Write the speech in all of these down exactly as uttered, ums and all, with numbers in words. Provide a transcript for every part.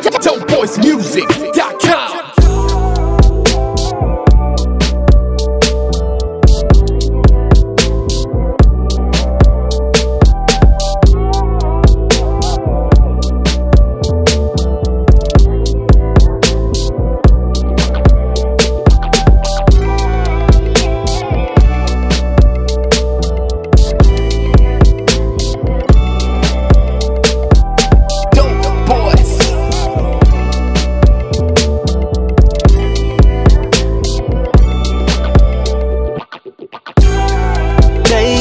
Dope Boys Music dot com.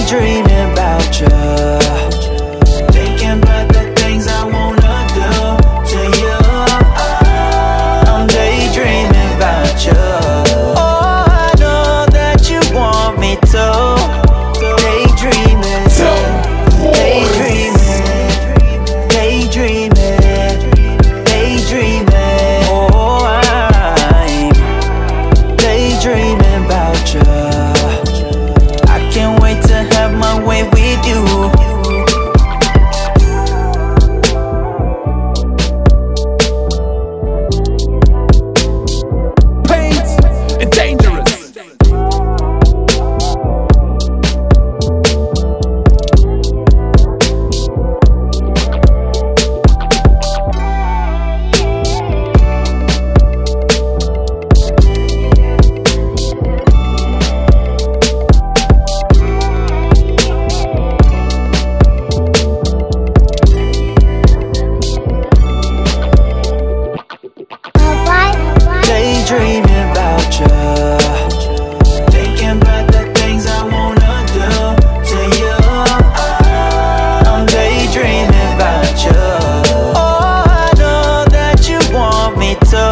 Dreaming about you, thinking about the things I wanna do to you. I'm daydreaming about you. Oh, I know that you want me to. Daydreaming, daydreaming, daydreaming, daydreaming. Oh, I'm daydreaming about you. Dreaming about you, thinking about the things I wanna do to you. I'm daydreaming about you. Oh, I know that you want me to.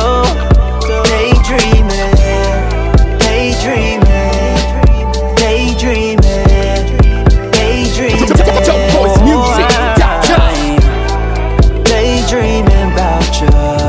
Daydreaming, daydreaming, daydreaming, daydreaming. DopeBoyzMuzic dot com. Daydreaming about you.